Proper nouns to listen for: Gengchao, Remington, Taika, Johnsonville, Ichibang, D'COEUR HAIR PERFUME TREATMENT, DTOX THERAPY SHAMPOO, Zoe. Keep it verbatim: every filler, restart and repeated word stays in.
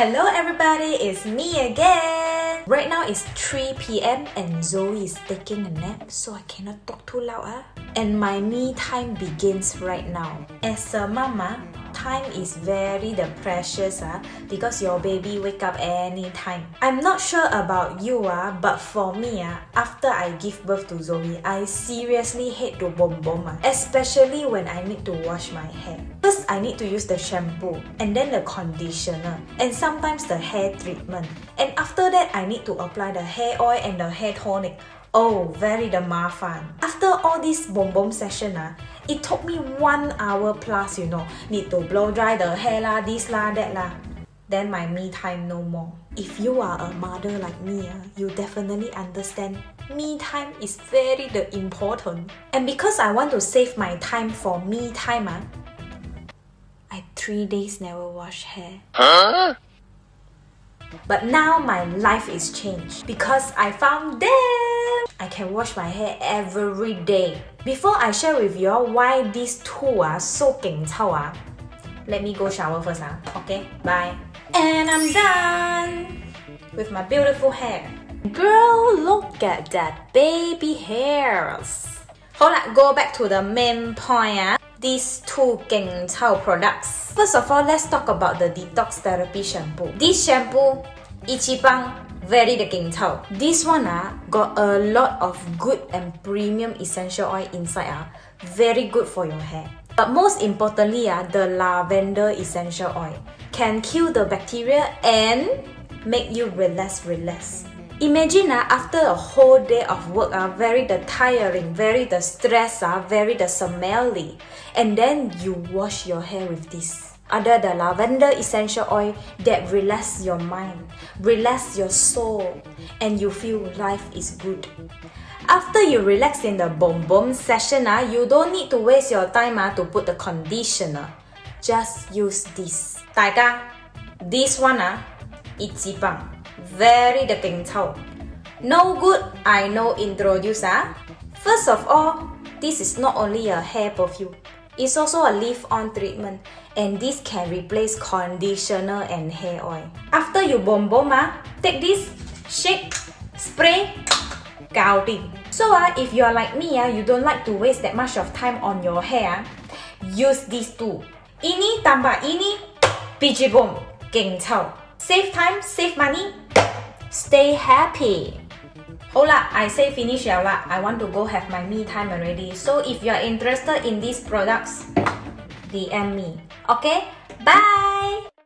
Hello everybody, it's me again! Right now it's three p m and Zoe is taking a nap, so I cannot talk too loud. Ah. And my me time begins right now. As a mama, time is very the precious ah, because your baby wake up anytime. I'm not sure about you, ah, but for me, ah, after I give birth to Zoe, I seriously hate the bom bom, ah, especially when I need to wash my hair. First, I need to use the shampoo and then the conditioner and sometimes the hair treatment. And after that, I need to apply the hair oil and the hair tonic. Oh, very the mafan. After all this bom bom session, ah, it took me one hour plus, you know. Need to blow dry the hair lah, this lah, that lah. Then my me time no more. If you are a mother like me, ah, you definitely understand. Me time is very the important. And because I want to save my time for me time, ah, I three days never wash hair. Huh? But now my life is changed because I found them! I can wash my hair every day. Before I share with you all why these two are so gengcao ah, let me go shower first ah, okay? Bye! And I'm done with my beautiful hair. Girl, look at that baby hairs! Hold on, go back to the main point ah. These two gengcao products. First of all, let's talk about the detox therapy shampoo. This shampoo, Ichibang, very the gengcao. This one ah, got a lot of good and premium essential oil inside ah, very good for your hair. But most importantly ah, the lavender essential oil can kill the bacteria and make you relax, relax. Imagine ah, after a whole day of work, ah, very the tiring, very the stress, ah, very the smelly, and then you wash your hair with this. Other the lavender essential oil that relax your mind, relax your soul, and you feel life is good. After you relax in the bom bom session, ah, you don't need to waste your time ah, to put the conditioner. Just use this. Taika, this one ah, Ichibang. Very the gengcao. No good, I know introduce ah. First of all, this is not only a hair perfume. It's also a leave-on treatment and this can replace conditioner and hair oil. After you bom bom ah, take this, shake, spray, gouting. So ah, if you're like me ah, you don't like to waste that much of time on your hair ah, use these two. Ini tambah ini, biji bom, gengcao. Save time, save money. Stay happy. Hold up, I say finish liao lah. I want to go have my me time already. So if you are interested in these products, D M me. Okay, bye.